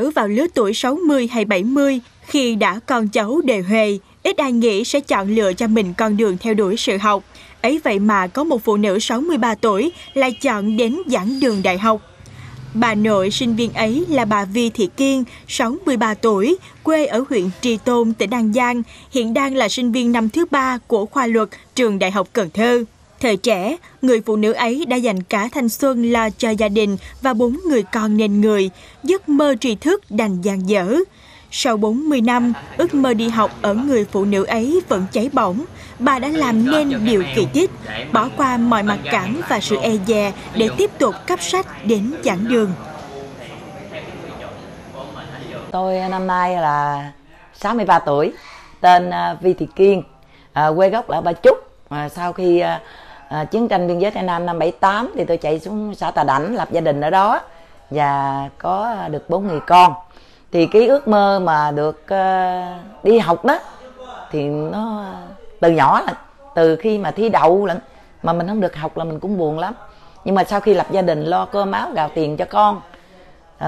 nở vào lứa tuổi 60 hay 70 khi đã con cháu đề huề, ít ai nghĩ sẽ chọn lựa cho mình con đường theo đuổi sự học. Ấy vậy mà có một phụ nữ 63 tuổi lại chọn đến giảng đường đại học. Bà nội sinh viên ấy là bà Vi Thị Kiên, 63 tuổi, quê ở huyện Tri Tôn, tỉnh An Giang, hiện đang là sinh viên năm thứ 3 của khoa luật trường Đại học Cần Thơ. Thời trẻ, người phụ nữ ấy đã dành cả thanh xuân lo cho gia đình và 4 người con nên người, giấc mơ tri thức đành dang dở. Sau 40 năm, ước mơ đi học ở người phụ nữ ấy vẫn cháy bỏng. Bà đã làm nên điều kỳ tích, bỏ qua mọi mặc cảm và sự e dè để tiếp tục cấp sách đến giảng đường. Tôi năm nay là 63 tuổi, tên Vi Thị Kiên, quê gốc là Ba Chúc. Sau khi chiến tranh biên giới Tây Nam năm 78 thì tôi chạy xuống xã Tà Đảnh lập gia đình ở đó và có được 4 người con. Thì cái ước mơ mà được đi học đó thì nó từ nhỏ là từ khi mà thi đậu lận, mà mình không được học là mình cũng buồn lắm. Nhưng mà sau khi lập gia đình lo cơm áo gạo tiền cho con,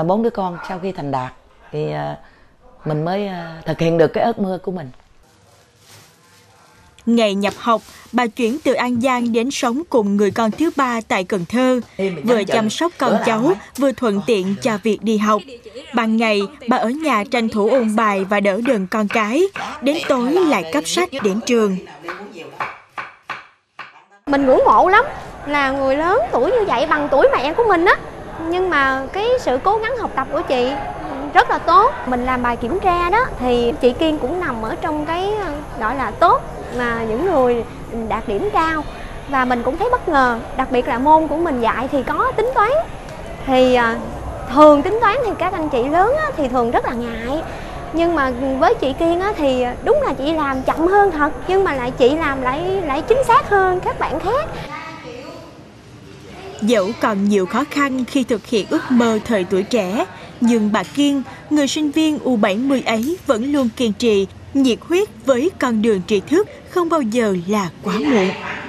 4 đứa con sau khi thành đạt thì mình mới thực hiện được cái ước mơ của mình. Ngày nhập học, bà chuyển từ An Giang đến sống cùng người con thứ 3 tại Cần Thơ. Vừa chăm sóc con cháu, vừa thuận tiện cho việc đi học. Ban ngày, bà ở nhà tranh thủ ôn bài và đỡ đần con cái. Đến tối lại cấp sách đến trường. Mình ngưỡng mộ lắm, là người lớn tuổi như vậy, bằng tuổi mẹ của mình á. Nhưng mà cái sự cố gắng học tập của chị rất là tốt. Mình làm bài kiểm tra đó thì chị Kiên cũng nằm ở trong cái gọi là tốt, mà những người đạt điểm cao. Và mình cũng thấy bất ngờ, đặc biệt là môn của mình dạy thì có tính toán. Thì thường tính toán thì các anh chị lớn thì thường rất là ngại. Nhưng mà với chị Kiên thì đúng là chị làm chậm hơn thật, nhưng mà lại chị làm lại chính xác hơn các bạn khác. Dẫu còn nhiều khó khăn khi thực hiện ước mơ thời tuổi trẻ, nhưng bà Kiên, người sinh viên U70 ấy vẫn luôn kiên trì, nhiệt huyết với con đường tri thức, không bao giờ là quá muộn.